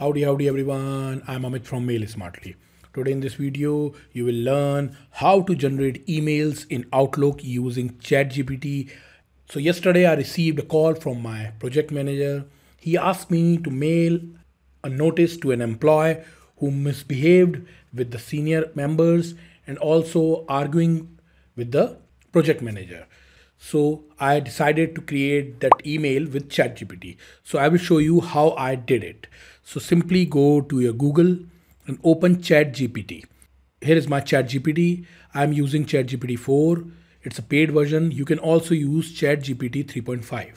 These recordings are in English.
Howdy everyone, I'm Amit from Mail Smartly. Today in this video, you will learn how to generate emails in Outlook using ChatGPT. So yesterday I received a call from my project manager. He asked me to mail a notice to an employee who misbehaved with the senior members and also arguing with the project manager. So I decided to create that email with ChatGPT. So I will show you how I did it. So simply go to your Google and open ChatGPT. Here is my ChatGPT. I'm using ChatGPT 4. It's a paid version. You can also use ChatGPT 3.5.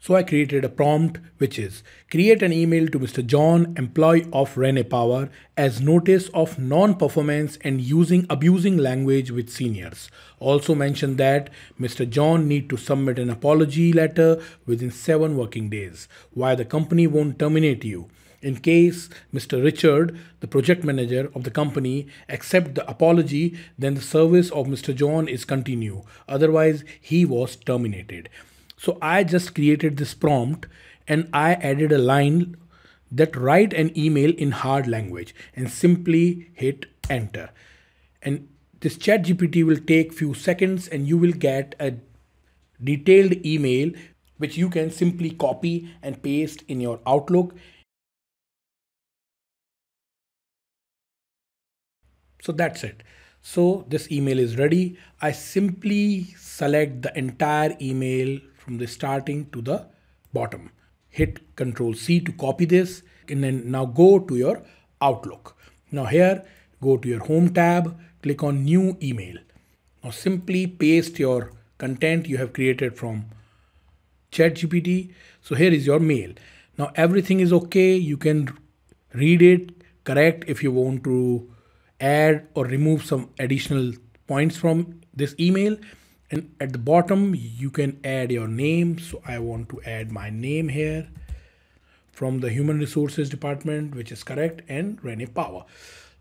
So I created a prompt which is create an email to Mr. John, employee of Renee Power, as notice of non-performance and using abusing language with seniors. Also mention that Mr. John need to submit an apology letter within 7 working days. Why the company won't terminate you. In case Mr. Richard, the project manager of the company, accept the apology, then the service of Mr. John is continue. Otherwise, he was terminated. So I just created this prompt and I added a line that write an email in hard language and simply hit enter. And this ChatGPT will take few seconds and you will get a detailed email which you can simply copy and paste in your Outlook. So that's it. So this email is ready. I simply select the entire email from the starting to the bottom. Hit Control C to copy this and then now go to your Outlook. Now here, go to your Home tab, click on New Email. Now simply paste your content you have created from ChatGPT. So here is your mail. Now everything is okay. You can read it, correct if you want to add or remove some additional points from this email. And at the bottom, you can add your name. So I want to add my name here from the Human Resources Department, which is correct, and Renee Power.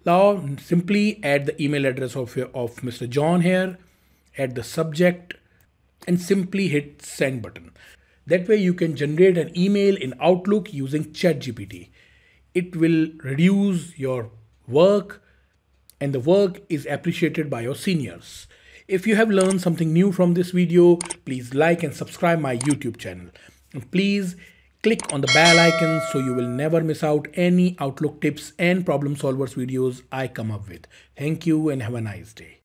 Now, simply add the email address of Mr. John here, add the subject, and simply hit send button. That way you can generate an email in Outlook using ChatGPT. It will reduce your work and the work is appreciated by your seniors. If you have learned something new from this video, please like and subscribe my YouTube channel. And please click on the bell icon so you will never miss out any Outlook tips and problem solvers videos I come up with. Thank you and have a nice day.